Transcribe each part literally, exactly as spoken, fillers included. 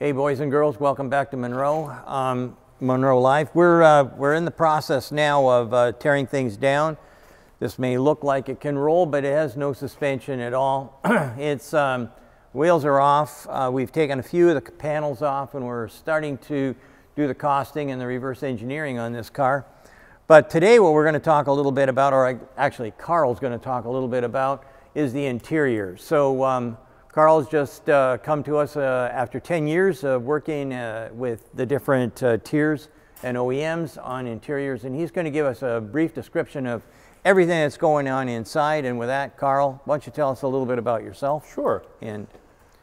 Hey, boys and girls, welcome back to Munro, um, Munro Life. We're, uh, we're in the process now of uh, tearing things down. This may look like it can roll, but it has no suspension at all. Its um, wheels are off. Uh, we've taken a few of the panels off, and we're starting to do the costing and the reverse engineering on this car. But today what we're going to talk a little bit about, or actually Carl's going to talk a little bit about, is the interior. So. Um, Carl's just uh, come to us uh, after ten years of working uh, with the different uh, tiers and O E Ms on interiors, and he's going to give us a brief description of everything that's going on inside. And with that, Carl, why don't you tell us a little bit about yourself? Sure. And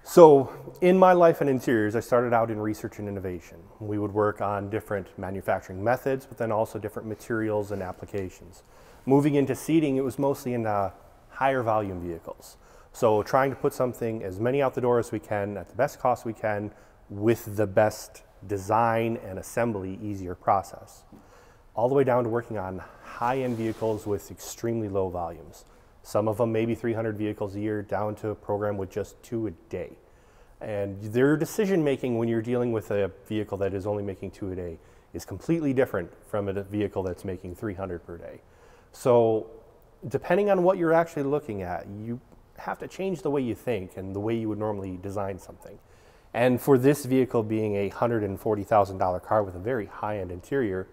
so in my life in interiors, I started out in research and innovation. We would work on different manufacturing methods, but then also different materials and applications. Moving into seating, it was mostly in uh, higher volume vehicles. So trying to put something, as many out the door as we can, at the best cost we can, with the best design and assembly, easier process. All the way down to working on high-end vehicles with extremely low volumes. Some of them maybe three hundred vehicles a year, down to a program with just two a day. And their decision-making when you're dealing with a vehicle that is only making two a day is completely different from a vehicle that's making three hundred per day. So depending on what you're actually looking at, you have to change the way you think and the way you would normally design something. And for this vehicle being a one hundred forty thousand dollar car with a very high-end interior,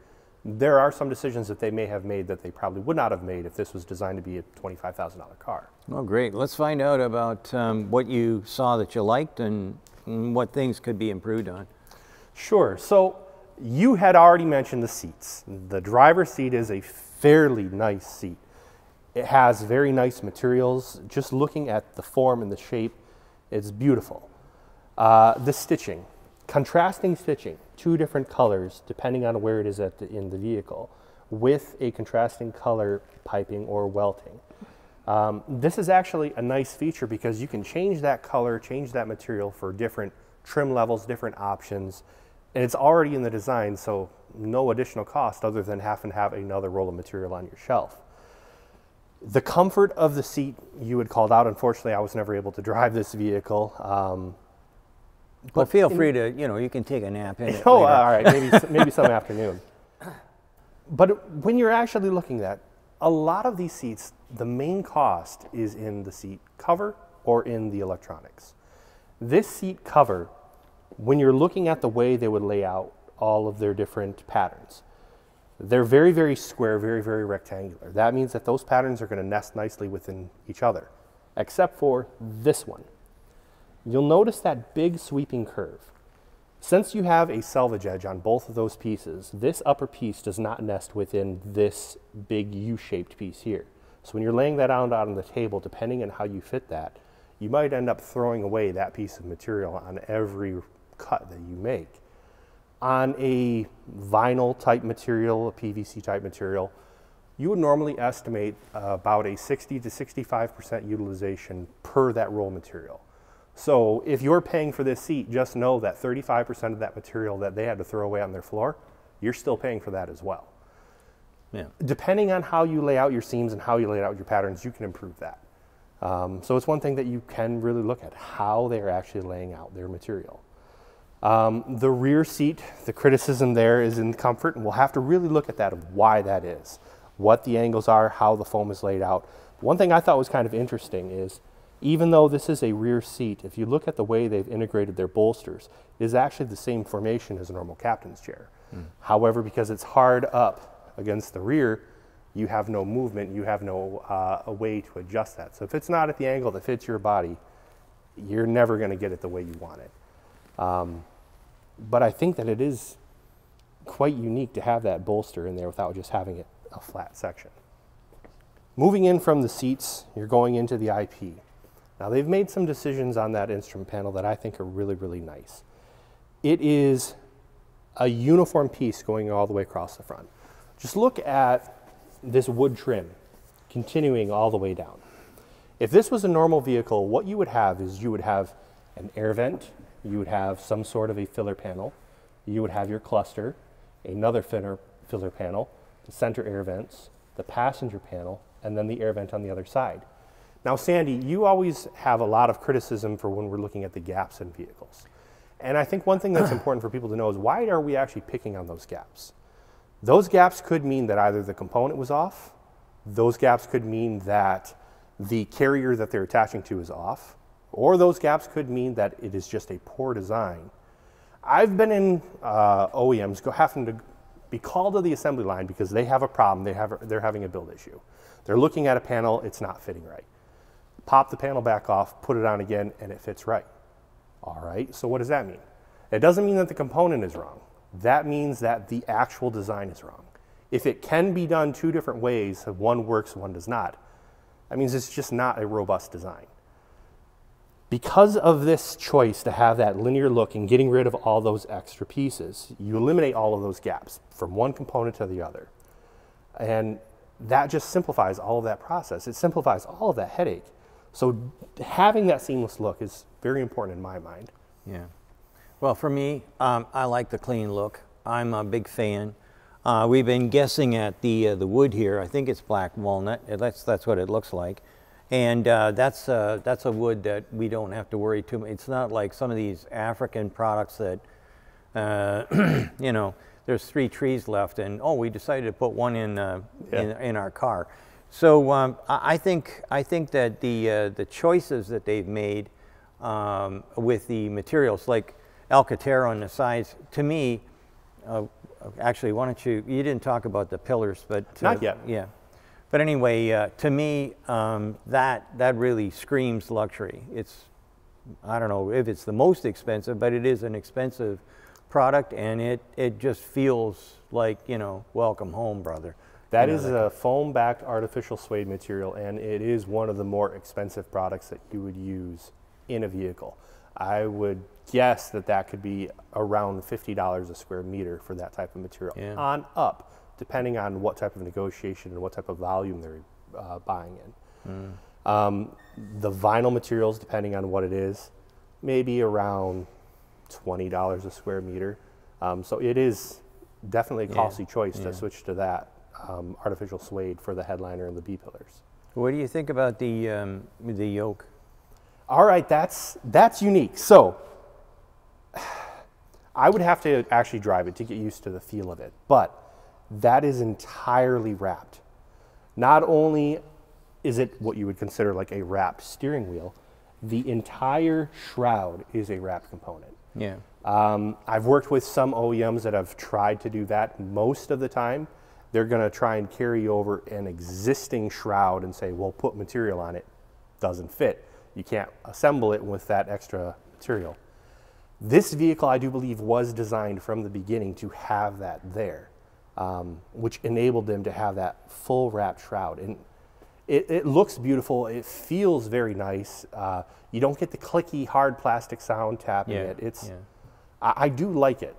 there are some decisions that they may have made that they probably would not have made if this was designed to be a twenty-five thousand dollar car. Well, great. Let's find out about um, what you saw that you liked and, and what things could be improved on. Sure. So you had already mentioned the seats. The driver's seat is a fairly nice seat. It has very nice materials. Just looking at the form and the shape, it's beautiful. Uh, the stitching, contrasting stitching, two different colors depending on where it is at the, in the vehicle, with a contrasting color piping or welting. Um, this is actually a nice feature because you can change that color, change that material for different trim levels, different options, and it's already in the design, so no additional cost other than having to have another roll of material on your shelf. The comfort of the seat, you had called out. Unfortunately, I was never able to drive this vehicle. Um, but well, feel in, free to, you know, you can take a nap in it. Oh, later. All right, maybe, maybe some afternoon. But when you're actually looking at a lot of these seats, the main cost is in the seat cover or in the electronics. This seat cover, when you're looking at the way they would lay out all of their different patterns, they're very, very square, very, very rectangular. That means that those patterns are going to nest nicely within each other, except for this one. You'll notice that big sweeping curve. Since you have a selvage edge on both of those pieces, this upper piece does not nest within this big U-shaped piece here. So when you're laying that out on the table, depending on how you fit that, you might end up throwing away that piece of material on every cut that you make. On a vinyl type material, a P V C type material, you would normally estimate uh, about a sixty to sixty-five percent utilization per that roll material. So if you're paying for this seat, just know that thirty-five percent of that material that they had to throw away on their floor, you're still paying for that as well. Yeah. Depending on how you lay out your seams and how you lay out your patterns, you can improve that. Um, so it's one thing that you can really look at, how they're actually laying out their material. Um, the rear seat, the criticism there is in comfort, and we'll have to really look at that of why that is, what the angles are, how the foam is laid out. One thing I thought was kind of interesting is, even though this is a rear seat, if you look at the way they've integrated their bolsters, it is actually the same formation as a normal captain's chair. Mm. However, because it's hard up against the rear, you have no movement, you have no uh, a way to adjust that. So if it's not at the angle that fits your body, you're never going to get it the way you want it. Um, But I think that it is quite unique to have that bolster in there without just having it a flat section. Moving in from the seats, you're going into the I P. Now they've made some decisions on that instrument panel that I think are really, really nice. It is a uniform piece going all the way across the front. Just look at this wood trim continuing all the way down. If this was a normal vehicle, what you would have is you would have an air vent, you would have some sort of a filler panel, you would have your cluster, another filler, filler panel, the center air vents, the passenger panel, and then the air vent on the other side. Now, Sandy, you always have a lot of criticism for when we're looking at the gaps in vehicles. And I think one thing that's important for people to know is why are we actually picking on those gaps? Those gaps could mean that either the component was off, those gaps could mean that the carrier that they're attaching to is off, or those gaps could mean that it is just a poor design. I've been in uh, O E Ms go having to be called to the assembly line because they have a problem, they have a, they're having a build issue. They're looking at a panel, it's not fitting right. Pop the panel back off, put it on again, and it fits right. All right, so what does that mean? It doesn't mean that the component is wrong. That means that the actual design is wrong. If it can be done two different ways, one works, one does not, that means it's just not a robust design. Because of this choice to have that linear look and getting rid of all those extra pieces, you eliminate all of those gaps from one component to the other. And that just simplifies all of that process. It simplifies all of that headache. So having that seamless look is very important in my mind. Yeah. Well, for me, um, I like the clean look. I'm a big fan. Uh, we've been guessing at the uh, the wood here. I think it's black walnut. That's that's what it looks like, and uh, that's uh, that's a wood that we don't have to worry too much. It's not like some of these African products that, uh, you know, there's three trees left, and oh, we decided to put one in uh, yeah. in, in our car. So um, I think I think that the uh, the choices that they've made um, with the materials, like Alcantara on the sides, to me. Uh, Actually, why don't you, you didn't talk about the pillars, but... Uh, Not yet. Yeah. But anyway, uh, to me, um, that, that really screams luxury. It's, I don't know if it's the most expensive, but it is an expensive product, and it, it just feels like, you know, welcome home, brother. That you know, is like a foam-backed artificial suede material, and it is one of the more expensive products that you would use in a vehicle. I would guess that that could be around fifty dollars a square meter for that type of material, yeah. on up, depending on what type of negotiation and what type of volume they're uh, buying in. Mm. Um, the vinyl materials, depending on what it is, maybe around twenty dollars a square meter. Um, so it is definitely a costly yeah. choice yeah. to switch to that um, artificial suede for the headliner and the B-pillars. What do you think about the, um, the yoke? All right, that's, that's unique. So I would have to actually drive it to get used to the feel of it, but that is entirely wrapped. Not only is it what you would consider like a wrapped steering wheel, the entire shroud is a wrapped component. Yeah. Um, I've worked with some O E Ms that have tried to do that. Most of the time, they're gonna try and carry over an existing shroud and say, well, put material on it, doesn't fit. You can't assemble it with that extra material. This vehicle, I do believe, was designed from the beginning to have that there, um, which enabled them to have that full wrap shroud. And it, it looks beautiful. It feels very nice. Uh, you don't get the clicky, hard plastic sound tapping yeah, it. It's, yeah. I, I do like it.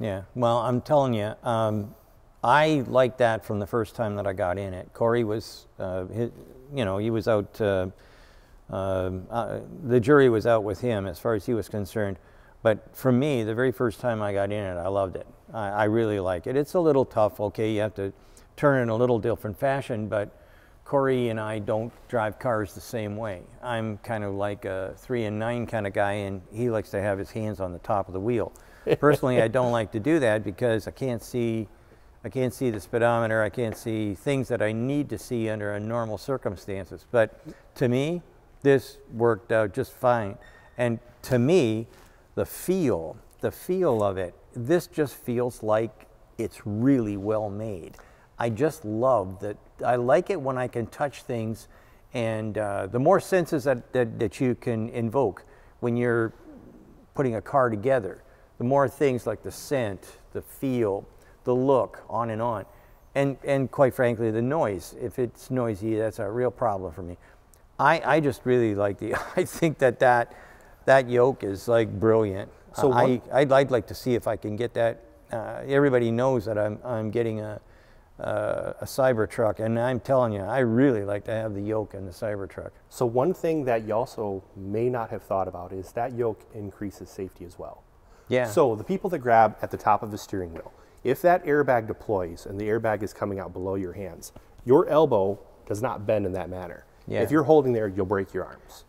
Yeah, well, I'm telling you, um, I liked that from the first time that I got in it. Corey was, uh, his, you know, he was out, uh, Uh, uh, the jury was out with him as far as he was concerned, but for me, the very first time I got in it, I loved it. I, I really like it. It's a little tough, okay, you have to turn in a little different fashion, but Corey and I don't drive cars the same way. I'm kind of like a three and nine kind of guy, and he likes to have his hands on the top of the wheel. Personally, I don't like to do that because I can't see I can't see the speedometer, I can't see things that I need to see under a normal circumstances, but to me, this worked out just fine. And to me, the feel, the feel of it, this just feels like it's really well made. I just love that. I like it when I can touch things, and uh, the more senses that, that, that you can invoke when you're putting a car together, the more things like the scent, the feel, the look, on and on. And, and quite frankly, the noise. If it's noisy, that's a real problem for me. I, I just really like the, I think that that, that yoke is like brilliant. So I, I'd, I'd like to see if I can get that. Uh, everybody knows that I'm, I'm getting a, uh, a Cybertruck, and I'm telling you, I really like to have the yoke in the Cybertruck. So one thing that you also may not have thought about is that yoke increases safety as well. Yeah. So the people that grab at the top of the steering wheel, if that airbag deploys and the airbag is coming out below your hands, your elbow does not bend in that manner. Yeah. If you're holding there, you'll break your arms.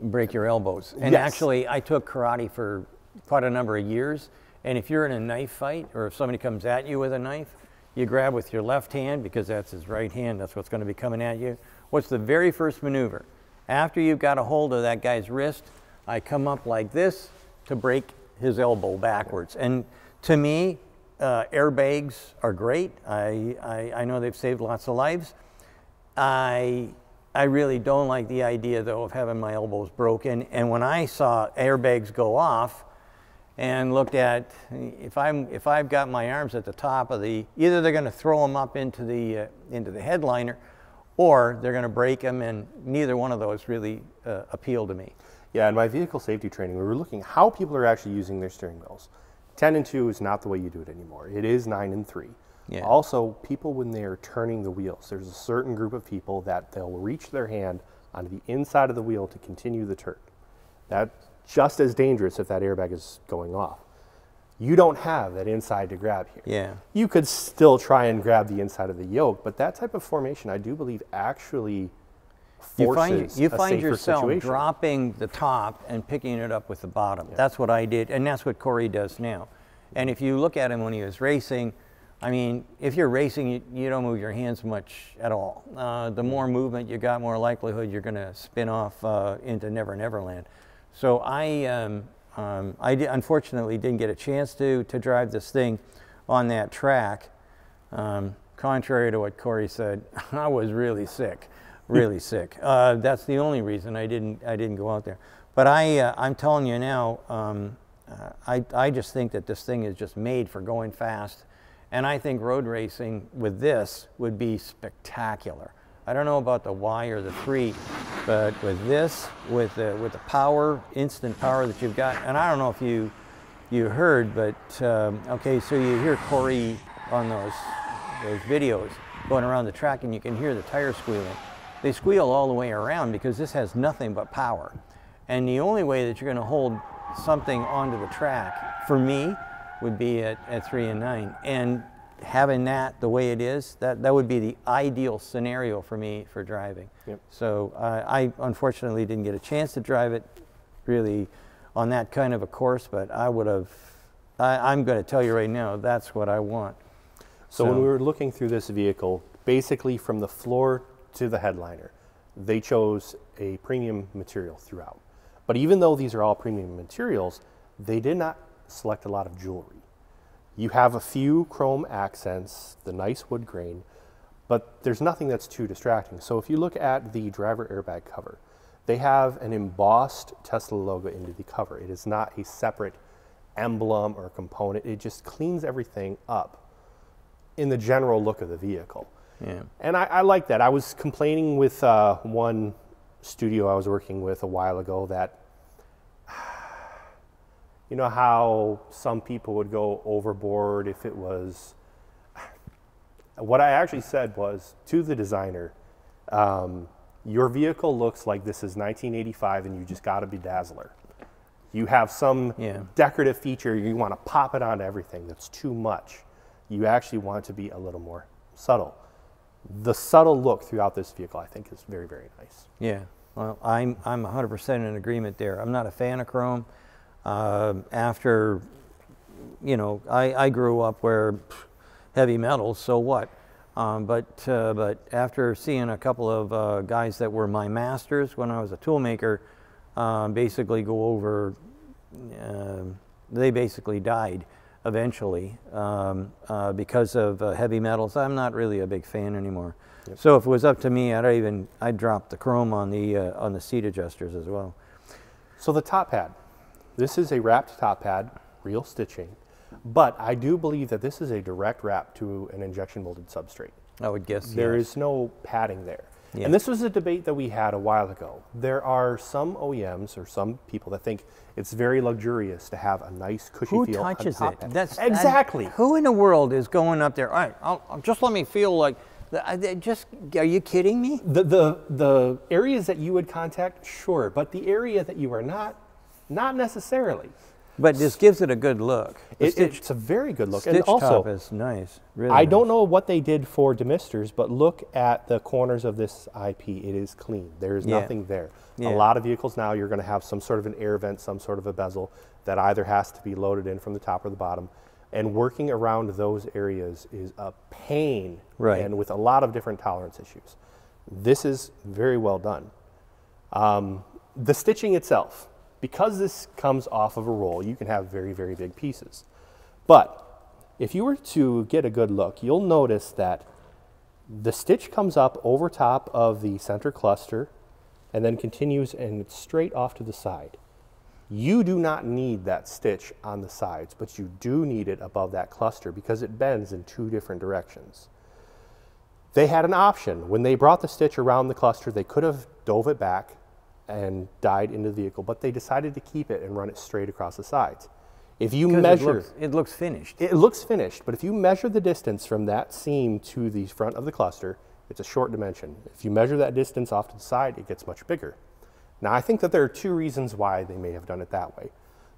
Break your elbows. And yes. actually, I took karate for quite a number of years. And if you're in a knife fight, or if somebody comes at you with a knife, you grab with your left hand because that's his right hand. That's what's going to be coming at you. What's the very first maneuver? After you've got a hold of that guy's wrist, I come up like this to break his elbow backwards. And to me, uh, airbags are great. I, I, I know they've saved lots of lives. I, I really don't like the idea, though, of having my elbows broken. And when I saw airbags go off, and looked at, if I'm if I've got my arms at the top of the, either they're going to throw them up into the uh, into the headliner, or they're going to break them, and neither one of those really uh, appeal to me. Yeah, in my vehicle safety training, we were looking how people are actually using their steering wheels. Ten and two is not the way you do it anymore. It is nine and three. Yeah. Also, people when they are turning the wheels, there's a certain group of people that they'll reach their hand onto the inside of the wheel to continue the turn. That. Just as dangerous if that airbag is going off. You don't have that inside to grab here. Yeah. You could still try and grab the inside of the yoke, but that type of formation, I do believe, actually forces you find, you find a safer yourself situation. Dropping the top and picking it up with the bottom. Yeah. That's what I did, and that's what Corey does now. And if you look at him when he was racing, I mean, if you're racing, you, you don't move your hands much at all. Uh, the more movement you got, more likelihood you're going to spin off uh, into Never Never Land. So I, um, um, I di unfortunately didn't get a chance to, to drive this thing on that track. Um, contrary to what Corey said, I was really sick, really sick. Uh, that's the only reason I didn't, I didn't go out there. But I, uh, I'm telling you now, um, uh, I, I just think that this thing is just made for going fast. And I think road racing with this would be spectacular. I don't know about the Y or the three, but with this, with the, with the power, instant power that you've got, and I don't know if you you heard, but um, okay, so you hear Corey on those those videos going around the track, and you can hear the tires squealing. They squeal all the way around because this has nothing but power, and the only way that you're going to hold something onto the track, for me, would be at, at three and nine, and having that the way it is, that, that would be the ideal scenario for me for driving. Yep. So uh, I unfortunately didn't get a chance to drive it really on that kind of a course, but I would have, I, I'm going to tell you right now, that's what I want. So, so when we were looking through this vehicle, basically from the floor to the headliner, they chose a premium material throughout. But even though these are all premium materials, they did not select a lot of jewelry. You have a few chrome accents, the nice wood grain, but there's nothing that's too distracting. So if you look at the driver airbag cover, they have an embossed Tesla logo into the cover. It is not a separate emblem or component. It just cleans everything up in the general look of the vehicle. Yeah. And I, I like that. I was complaining with uh, one studio I was working with a while ago that you know how some people would go overboard if it was, what I actually said was to the designer, um, your vehicle looks like this is nineteen eighty-five and you just gotta bedazzler. You have some yeah. decorative feature, you wanna pop it onto everything, that's too much. You actually want it to be a little more subtle. The subtle look throughout this vehicle I think is very, very nice. Yeah, well, I'm, I'm one hundred percent in agreement there. I'm not a fan of chrome. Uh, after, you know, I, I grew up where pff, heavy metals, so what? Um, but, uh, but after seeing a couple of uh, guys that were my masters when I was a toolmaker, uh, basically go over, uh, they basically died eventually um, uh, because of uh, heavy metals. I'm not really a big fan anymore. Yep. So if it was up to me, I'd even, I'd drop the chrome on the, uh, on the seat adjusters as well. So the top hat. This is a wrapped top pad, real stitching, but I do believe that this is a direct wrap to an injection molded substrate. I would guess there yes. is no padding there. Yeah. And this was a debate that we had a while ago. There are some O E Ms or some people that think it's very luxurious to have a nice cushy who feel. Who touches on top it? That's, exactly. That, who in the world is going up there? All right, I'll, I'll just let me feel like, just, are you kidding me? The, the, the areas that you would contact, sure, but the area that you are not, not necessarily. But this gives it a good look. It, stitch, it's a very good look. Stitch and also, top is nice. Really I nice. don't know what they did for demisters, but look at the corners of this I P. It is clean. There is yeah. nothing there. Yeah. A lot of vehicles now, you're going to have some sort of an air vent, some sort of a bezel that either has to be loaded in from the top or the bottom. And working around those areas is a pain, right. and with a lot of different tolerance issues. This is very well done. Um, the stitching itself. Because this comes off of a roll, you can have very, very big pieces. But if you were to get a good look, you'll notice that the stitch comes up over top of the center cluster and then continues and it's straight off to the side. You do not need that stitch on the sides, but you do need it above that cluster because it bends in two different directions. They had an option. When they brought the stitch around the cluster, they could have dove it back and died into the vehicle, but they decided to keep it and run it straight across the sides. If you measure, it looks, it looks finished. It looks finished, but if you measure the distance from that seam to the front of the cluster, it's a short dimension. If you measure that distance off to the side, it gets much bigger. Now, I think that there are two reasons why they may have done it that way.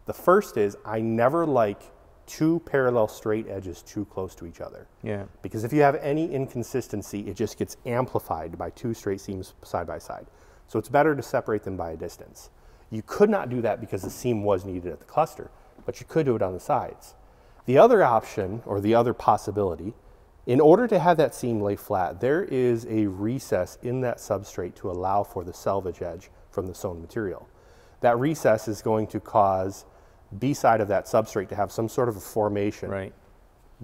The first is I never like two parallel straight edges too close to each other. Yeah. Because if you have any inconsistency, it just gets amplified by two straight seams side by side. So it's better to separate them by a distance. You could not do that because the seam was needed at the cluster, but you could do it on the sides. The other option, or the other possibility, in order to have that seam lay flat, there is a recess in that substrate to allow for the selvage edge from the sewn material. That recess is going to cause B side of that substrate to have some sort of a formation. Right.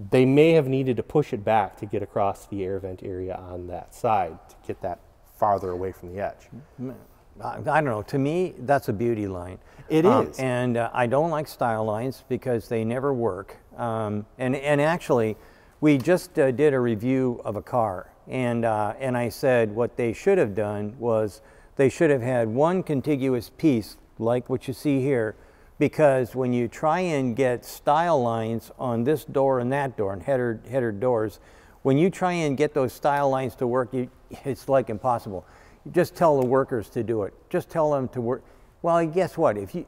They may have needed to push it back to get across the air vent area on that side to get that farther away from the edge. I don't know. To me, that's a beauty line. It um, is. And uh, I don't like style lines because they never work. Um, and, and actually, we just uh, did a review of a car. And, uh, and I said what they should have done was they should have had one contiguous piece like what you see here, because when you try and get style lines on this door and that door and header, header doors, when you try and get those style lines to work, you, it's like impossible. You just tell the workers to do it. Just tell them to work. Well, guess what? If you,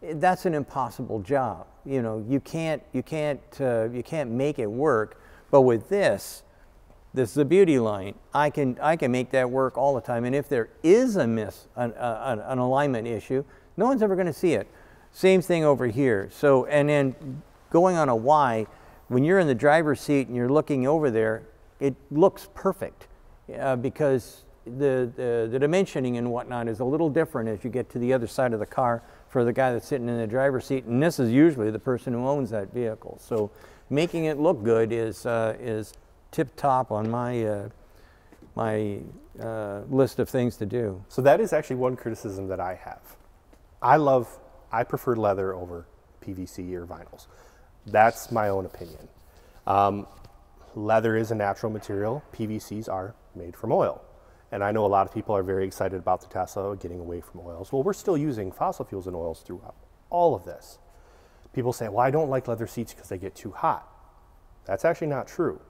that's an impossible job. You know, you can't, you can't, uh, you can't make it work. But with this, this is a beauty line. I can, I can make that work all the time. And if there is a miss, an, uh, an alignment issue, no one's ever going to see it. Same thing over here. So, and then going on a Y. When you're in the driver's seat and you're looking over there, it looks perfect uh, because the, the, the dimensioning and whatnot is a little different as you get to the other side of the car for the guy that's sitting in the driver's seat. And this is usually the person who owns that vehicle. So making it look good is, uh, is tip-top on my, uh, my uh, list of things to do. So that is actually one criticism that I have. I love, I prefer leather over P V C or vinyls. That's my own opinion. Um, leather is a natural material. P V Cs are made from oil. And I know a lot of people are very excited about the Tesla getting away from oils. Well, we're still using fossil fuels and oils throughout all of this. People say, well, I don't like leather seats because they get too hot. That's actually not true.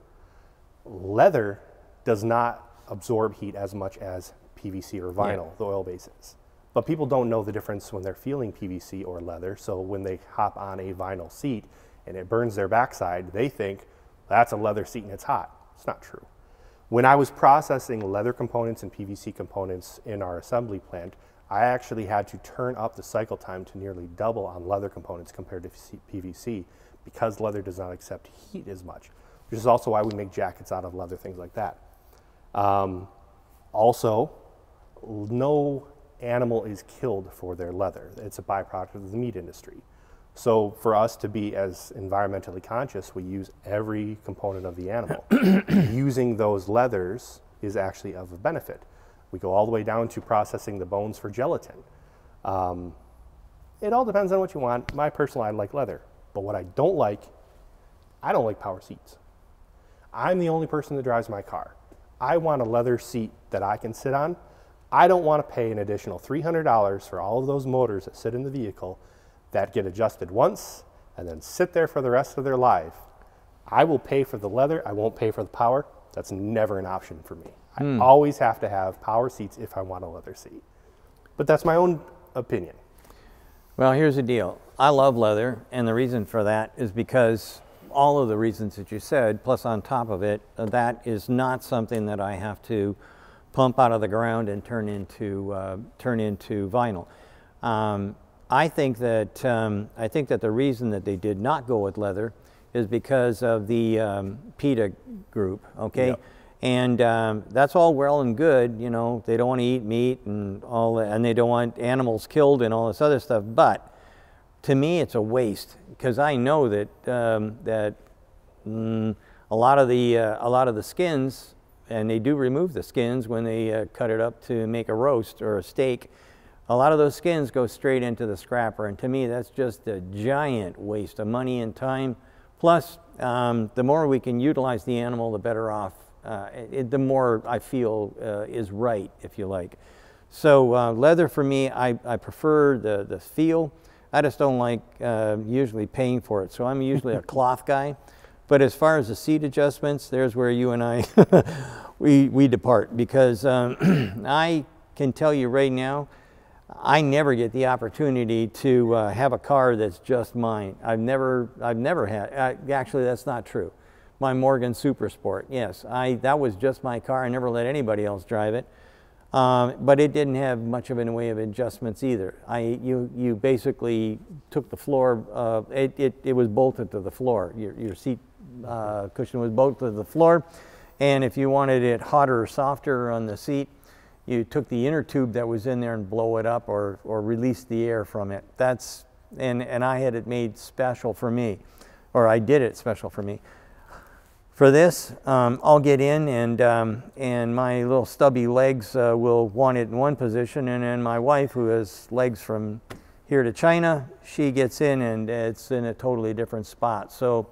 Leather does not absorb heat as much as P V C or vinyl, yeah. the oil bases. But people don't know the difference when they're feeling P V C or leather. So when they hop on a vinyl seat, and it burns their backside, they think that's a leather seat and it's hot. It's not true. When I was processing leather components and P V C components in our assembly plant, I actually had to turn up the cycle time to nearly double on leather components compared to P V C because leather does not accept heat as much, which is also why we make jackets out of leather, things like that. Um, also, no animal is killed for their leather. It's a byproduct of the meat industry. So for us to be as environmentally conscious, we use every component of the animal. Using those leathers is actually of a benefit. We go all the way down to processing the bones for gelatin. Um, it all depends on what you want. My personal, I like leather. But what I don't like, I don't like power seats. I'm the only person that drives my car. I want a leather seat that I can sit on. I don't want to pay an additional three hundred dollars for all of those motors that sit in the vehicle that get adjusted once and then sit there for the rest of their life. I will pay for the leather, I won't pay for the power. That's never an option for me. Mm. I always have to have power seats if I want a leather seat. But that's my own opinion. Well, here's the deal. I love leather, and the reason for that is because all of the reasons that you said, plus on top of it, that is not something that I have to pump out of the ground and turn into uh, turn into vinyl. Um, I think that um, I think that the reason that they did not go with leather is because of the um, PETA group. Okay, yep. And um, that's all well and good. You know, they don't want to eat meat and all, and they don't want animals killed and all this other stuff. But to me, it's a waste, because I know that um, that mm, a lot of the uh, a lot of the skins, and they do remove the skins when they uh, cut it up to make a roast or a steak. A lot of those skins go straight into the scrapper, and to me that's just a giant waste of money and time. Plus, um, the more we can utilize the animal, the better off, uh, it, the more I feel uh, is right, if you like. So uh, leather for me, I, I prefer the, the feel. I just don't like uh, usually paying for it, so I'm usually a cloth guy. But as far as the seat adjustments, there's where you and I, we, we depart, because um, I can tell you right now, I never get the opportunity to uh, have a car that's just mine. I've never, I've never had, I, actually that's not true. My Morgan Supersport, yes, I, that was just my car. I never let anybody else drive it. Um, but it didn't have much of a way of adjustments either. I, you, you basically took the floor, uh, it, it, it was bolted to the floor. Your, your seat uh, cushion was bolted to the floor. And if you wanted it hotter or softer on the seat, you took the inner tube that was in there and blow it up, or, or release the air from it. That's, and, and I had it made special for me, or I did it special for me. For this, um, I'll get in, and, um, and my little stubby legs uh, will want it in one position, and then my wife, who has legs from here to China, she gets in and it's in a totally different spot. So,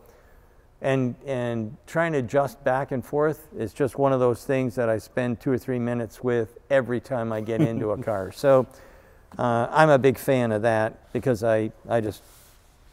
and, and trying to adjust back and forth is just one of those things that I spend two or three minutes with every time I get into a car. So uh, I'm a big fan of that, because I, I just,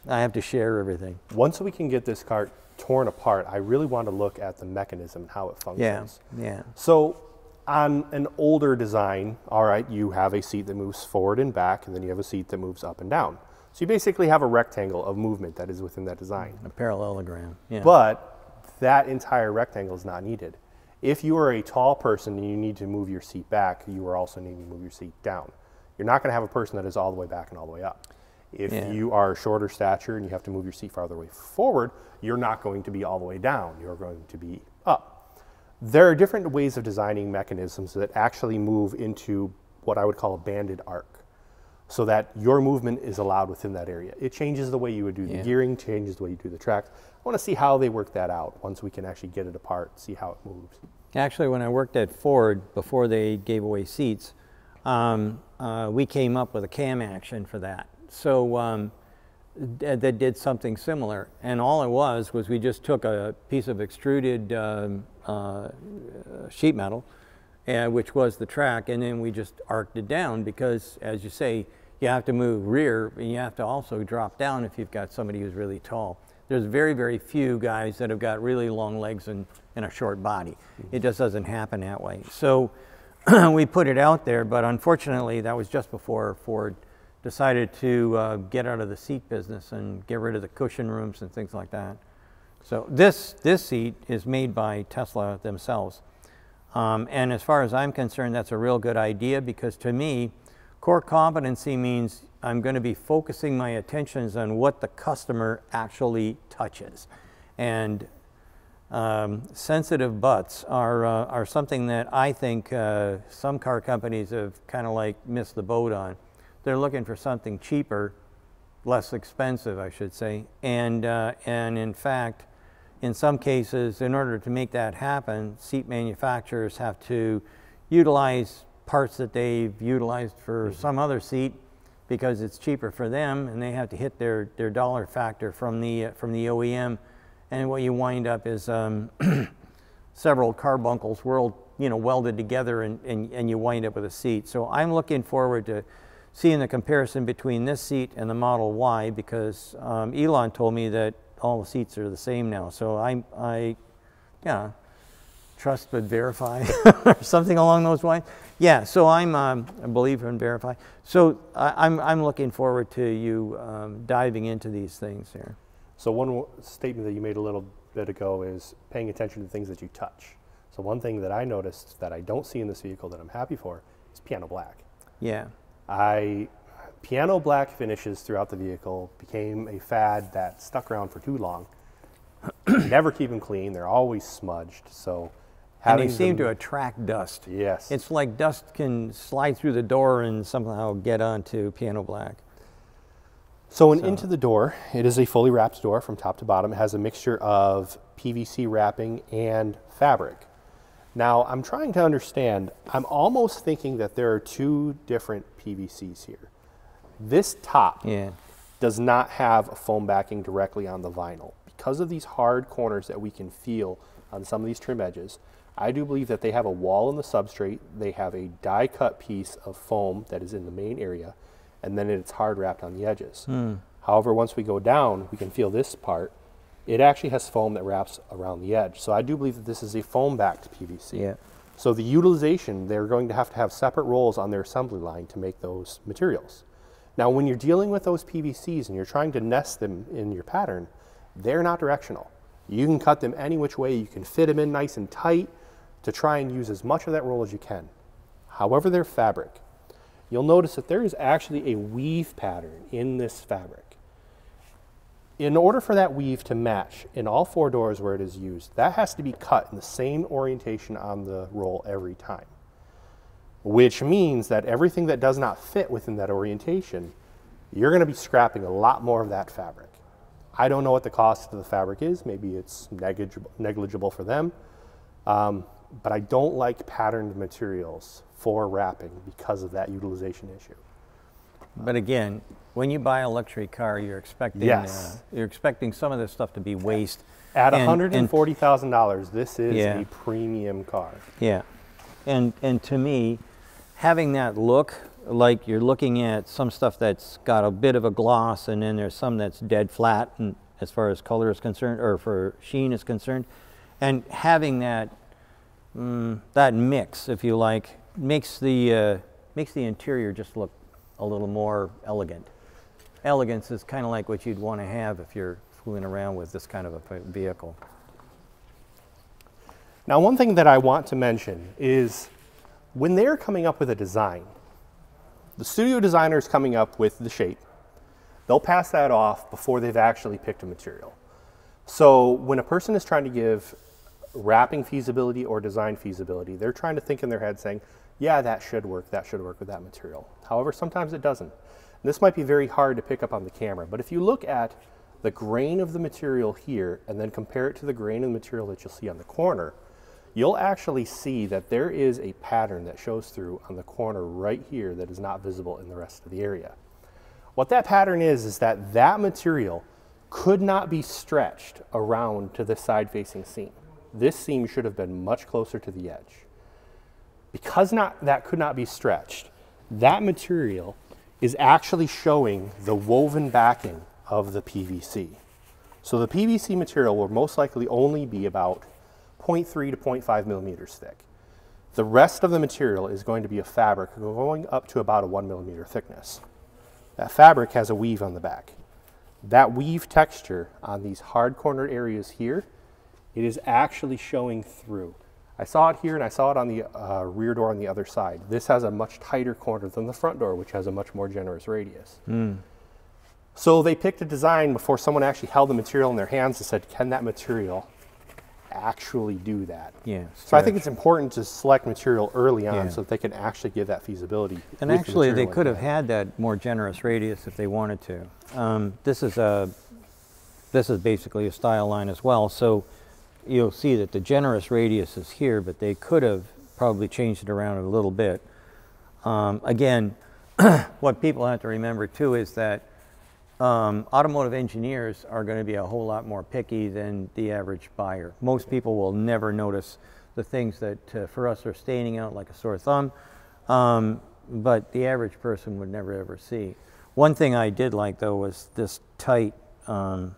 I have to share everything. Once we can get this car torn apart, I really want to look at the mechanism and how it functions. Yeah, yeah. So on an older design, all right, you have a seat that moves forward and back, and then you have a seat that moves up and down. So you basically have a rectangle of movement that is within that design. A parallelogram, yeah. But that entire rectangle is not needed. If you are a tall person and you need to move your seat back, you are also needing to move your seat down. You're not gonna have a person that is all the way back and all the way up. If yeah. you are shorter stature and you have to move your seat farther away forward, you're not going to be all the way down, you're going to be up. There are different ways of designing mechanisms that actually move into what I would call a banded arc, so that your movement is allowed within that area. It changes the way you would do the yeah. gearing, changes the way you do the tracks. I want to see how they work that out once we can actually get it apart, see how it moves. Actually, when I worked at Ford, before they gave away seats, um, uh, we came up with a cam action for that. So um, that did something similar. And all it was, was we just took a piece of extruded um, uh, sheet metal, uh, which was the track, and then we just arced it down, because, as you say, you have to move rear, and you have to also drop down if you've got somebody who's really tall. There's very, very few guys that have got really long legs and, and a short body. It just doesn't happen that way. So we put it out there, but unfortunately that was just before Ford decided to uh, get out of the seat business and get rid of the cushion rooms and things like that. So this, this seat is made by Tesla themselves. Um, and as far as I'm concerned, that's a real good idea, because to me, core competency means I'm going to be focusing my attentions on what the customer actually touches. And um, sensitive butts are, uh, are something that I think uh, some car companies have kind of like missed the boat on. They're looking for something cheaper, less expensive, I should say. And, uh, and in fact, in some cases, in order to make that happen, seat manufacturers have to utilize parts that they've utilized for mm-hmm. some other seat, because it's cheaper for them, and they have to hit their, their dollar factor from the, uh, from the O E M. And what you wind up is um, several carbuncles world, you know, welded together, and, and, and you wind up with a seat. So I'm looking forward to seeing the comparison between this seat and the Model Y, because um, Elon told me that all the seats are the same now. So I, I yeah. trust but verify, or something along those lines. Yeah, so I'm um, a believer in verify. So I, I'm, I'm looking forward to you um, diving into these things here. So one w statement that you made a little bit ago is paying attention to things that you touch. So one thing that I noticed that I don't see in this vehicle that I'm happy for is piano black. Yeah. I, piano black finishes throughout the vehicle became a fad that stuck around for too long. Never keep them clean. They're always smudged. So having and they seem them, to attract dust. Yes. It's like dust can slide through the door and somehow get onto piano black. So, and so. Into the door, it is a fully wrapped door from top to bottom. It has a mixture of P V C wrapping and fabric. Now, I'm trying to understand. I'm almost thinking that there are two different P V Cs here. This top yeah. does not have a foam backing directly on the vinyl. Because of these hard corners that we can feel on some of these trim edges, I do believe that they have a wall in the substrate. They have a die cut piece of foam that is in the main area, and then it's hard wrapped on the edges. Mm. However, once we go down, we can feel this part. It actually has foam that wraps around the edge. So I do believe that this is a foam backed P V C. Yeah. So the utilization, they're going to have to have separate rolls on their assembly line to make those materials. Now, when you're dealing with those P V Cs and you're trying to nest them in your pattern, they're not directional. You can cut them any which way. You can fit them in nice and tight to try and use as much of that roll as you can. However, they're fabric. You'll notice that there is actually a weave pattern in this fabric. In order for that weave to match in all four doors where it is used, that has to be cut in the same orientation on the roll every time, which means that everything that does not fit within that orientation, you're going to be scrapping a lot more of that fabric. I don't know what the cost of the fabric is. Maybe it's negligible, negligible for them. Um, but I don't like patterned materials for wrapping because of that utilization issue. But again, when you buy a luxury car, you're expecting, yes. uh, you're expecting some of this stuff to be waste. At one hundred forty thousand dollars, this is yeah. a premium car. Yeah. And, and to me, having that look like you're looking at some stuff that's got a bit of a gloss, and then there's some that's dead flat, and as far as color is concerned, or for sheen is concerned, and having that mm, that mix, if you like, makes the uh, makes the interior just look a little more elegant. Elegance is kind of like what you'd want to have if you're fooling around with this kind of a vehicle. Now, one thing that I want to mention is when they're coming up with a design. The studio designer is coming up with the shape. They'll pass that off before they've actually picked a material. So when a person is trying to give wrapping feasibility or design feasibility, they're trying to think in their head saying, yeah, that should work, that should work with that material. However, sometimes it doesn't. And this might be very hard to pick up on the camera, but if you look at the grain of the material here and then compare it to the grain of the material that you'll see on the corner, you'll actually see that there is a pattern that shows through on the corner right here that is not visible in the rest of the area. What that pattern is, is that that material could not be stretched around to the side-facing seam. This seam should have been much closer to the edge. Because not, that could not be stretched, that material is actually showing the woven backing of the P V C. So the P V C material will most likely only be about zero point three to zero point five millimeters thick. The rest of the material is going to be a fabric going up to about a one millimeter thickness. That fabric has a weave on the back. That weave texture on these hard cornered areas here, it is actually showing through. I saw it here and I saw it on the uh, rear door on the other side. This has a much tighter corner than the front door, which has a much more generous radius. Mm. So they picked a design before someone actually held the material in their hands and said, can that material actually do that? Yeah. Stretch. So I think it's important to select material early on yeah. so that they can actually give that feasibility. And actually the they could have had that more generous radius if they wanted to. Um, this is a, this is basically a style line as well. So you'll see that the generous radius is here, but they could have probably changed it around a little bit. Um, again, what people have to remember too is that Um, automotive engineers are going to be a whole lot more picky than the average buyer. Most people will never notice the things that uh, for us are standing out like a sore thumb, um, but the average person would never ever see. One thing I did like though was this tight, um,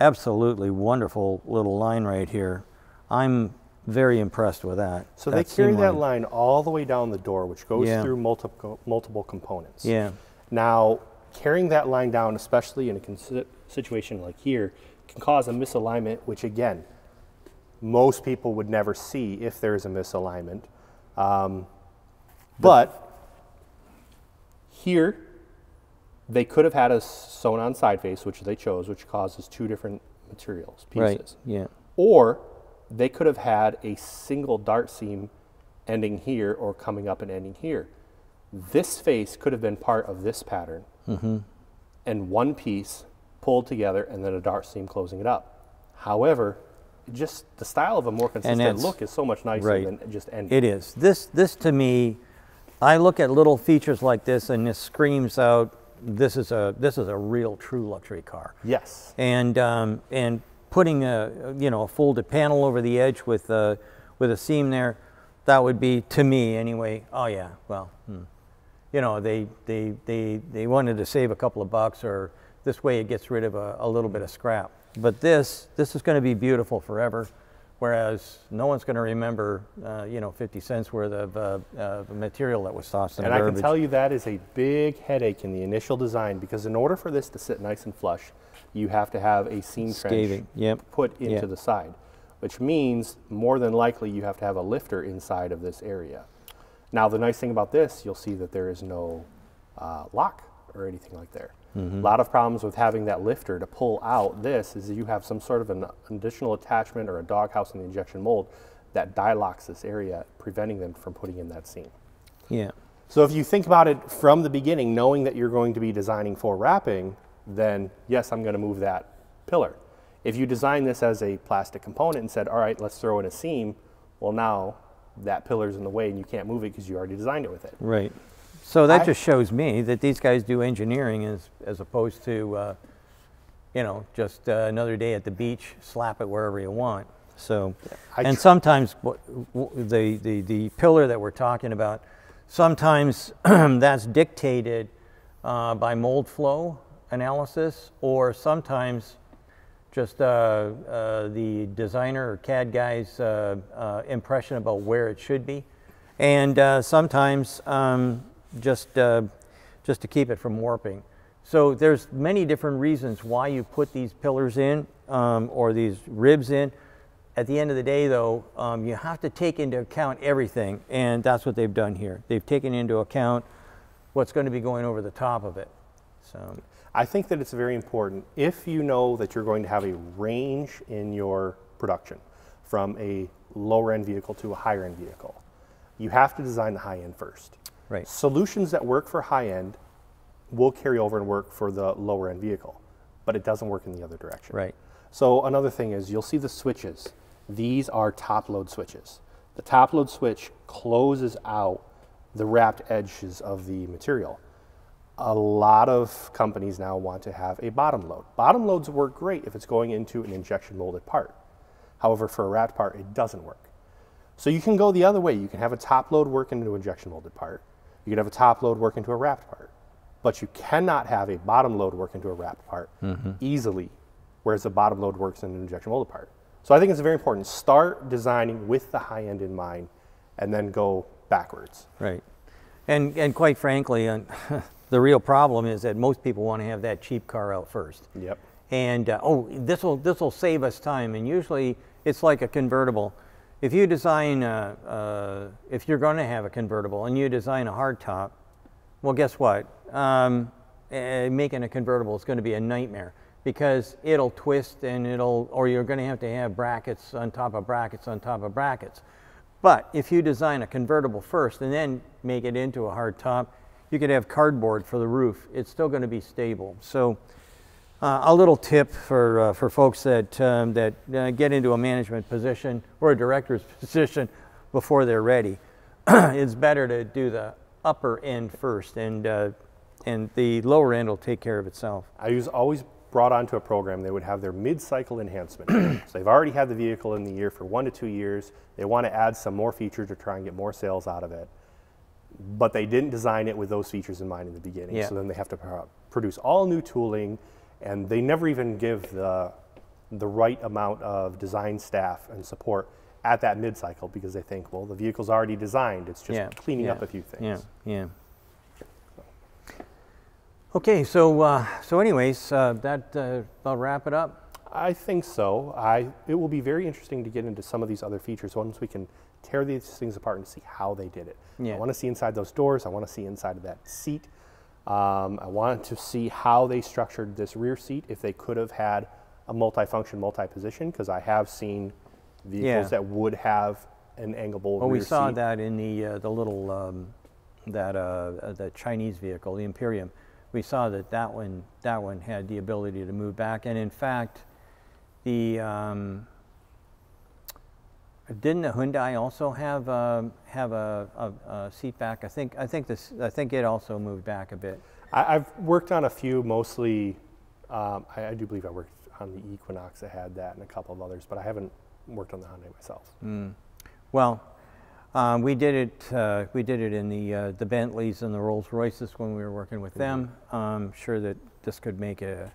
absolutely wonderful little line right here. I'm very impressed with that. So that they carry that line all the way down the door, which goes yeah. through multiple multiple components. Yeah. Now, carrying that line down, especially in a situation like here, can cause a misalignment, which again, most people would never see if there is a misalignment. Um, but here, they could have had a sewn on side face, which they chose, which causes two different materials, pieces. Right. Yeah. Or they could have had a single dart seam ending here or coming up and ending here. This face could have been part of this pattern mm-hmm. and one piece pulled together and then a dart seam closing it up. However, just the style of a more consistent look is so much nicer right. than just ending. It is. This, this to me, I look at little features like this and this screams out, this is a, this is a real true luxury car. Yes. And, um, and putting a, you know, a folded panel over the edge with a, with a seam there, that would be, to me anyway, oh yeah, well, hmm. you know, they, they, they, they wanted to save a couple of bucks, or this way it gets rid of a, a little bit of scrap. But this, this is going to be beautiful forever, whereas no one's going to remember, uh, you know, fifty cents worth of uh, uh, material that was tossed in garbage. And I can tell you that is a big headache in the initial design, because in order for this to sit nice and flush, you have to have a seam trench yep. put into yep. the side, which means more than likely you have to have a lifter inside of this area. Now, the nice thing about this, you'll see that there is no uh, lock or anything like there. Mm-hmm. A lot of problems with having that lifter to pull out this is you have some sort of an additional attachment or a doghouse in the injection mold that dilocks this area, preventing them from putting in that seam. Yeah. So if you think about it from the beginning, knowing that you're going to be designing for wrapping, then yes, I'm going to move that pillar. If you design this as a plastic component and said, all right, let's throw in a seam, well, now that pillar's in the way and you can't move it because you already designed it with it. Right. So that I, just shows me that these guys do engineering as, as opposed to, uh, you know, just uh, another day at the beach, slap it wherever you want. So, I and sometimes w w the, the, the pillar that we're talking about, sometimes that's dictated uh, by mold flow analysis, or sometimes just uh, uh, the designer or C A D guy's uh, uh, impression about where it should be. And uh, sometimes um, just, uh, just to keep it from warping. So there's many different reasons why you put these pillars in um, or these ribs in. At the end of the day though, um, you have to take into account everything, and that's what they've done here. They've taken into account what's going to be going over the top of it. So I think that it's very important if you know that you're going to have a range in your production from a lower end vehicle to a higher end vehicle, you have to design the high end first. Right. Solutions that work for high end will carry over and work for the lower end vehicle, but it doesn't work in the other direction. Right. So another thing is you'll see the switches. These are top load switches. The top load switch closes out the wrapped edges of the material. A lot of companies now want to have a bottom load. Bottom loads work great if it's going into an injection molded part. However, for a wrapped part, it doesn't work. So you can go the other way. You can have a top load work into an injection molded part. You can have a top load work into a wrapped part. But you cannot have a bottom load work into a wrapped part mm-hmm. easily, whereas the bottom load works in an injection molded part. So I think it's very important. Start designing with the high end in mind and then go backwards. Right. And, and quite frankly, on the real problem is that most people want to have that cheap car out first. Yep. And, uh, oh, this will this will save us time. And usually it's like a convertible. If you design, a, uh, if you're going to have a convertible and you design a hardtop, well, guess what? Um, uh, making a convertible is going to be a nightmare because it'll twist and it'll, or you're going to have to have brackets on top of brackets on top of brackets. But if you design a convertible first and then make it into a hardtop, you could have cardboard for the roof. It's still going to be stable. So uh, a little tip for, uh, for folks that, um, that uh, get into a management position or a director's position before they're ready, it's better to do the upper end first, and, uh, and the lower end will take care of itself. I was always brought onto a program, they would have their mid-cycle enhancement. So they've already had the vehicle in the year for one to two years. They want to add some more features to try and get more sales out of it. But they didn't design it with those features in mind in the beginning. Yeah. So then they have to pro produce all new tooling, and they never even give the, the right amount of design staff and support at that mid-cycle because they think, well, the vehicle's already designed. It's just yeah. cleaning yeah. up a few things. Yeah, yeah. Okay, so uh, so anyways, uh, that uh, I'll wrap it up. I think so. I it will be very interesting to get into some of these other features once we can tear these things apart and see how they did it. Yeah. I want to see inside those doors. I want to see inside of that seat. Um, I wanted to see how they structured this rear seat, if they could have had a multi-function, multi-position, because I have seen vehicles yeah. that would have an angleable well, rear seat. Well, we saw seat. that in the uh, the little, um, that uh, the Chinese vehicle, the Imperium. We saw that that one, that one had the ability to move back. And in fact, the, um, didn't the Hyundai also have a, have a, a, a seat back? I think I think this I think it also moved back a bit. I, I've worked on a few, mostly. Um, I, I do believe I worked on the Equinox that had that, and a couple of others, but I haven't worked on the Hyundai myself. Mm. Well, um, we did it. Uh, we did it in the uh, the Bentleys and the Rolls Royces when we were working with them. Mm-hmm. I'm sure that this could make a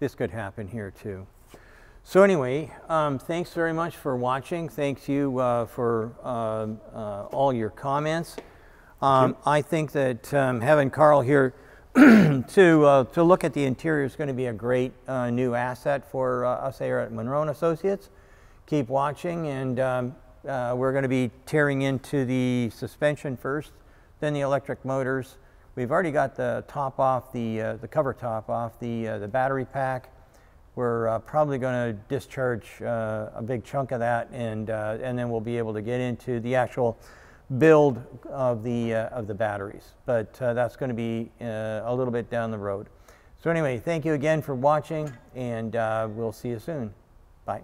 this could happen here too. So anyway, um, thanks very much for watching. Thanks you uh, for uh, uh, all your comments. Um, I think that um, having Carl here to, uh, to look at the interior is going to be a great uh, new asset for uh, us here at Munro and Associates. Keep watching, and um, uh, we're going to be tearing into the suspension first, then the electric motors. We've already got the top off, the, uh, the cover top off, the, uh, the battery pack. We're uh, probably going to discharge uh, a big chunk of that, and uh, and then we'll be able to get into the actual build of the uh, of the batteries. But uh, that's going to be uh, a little bit down the road. So anyway, thank you again for watching, and uh, we'll see you soon. Bye.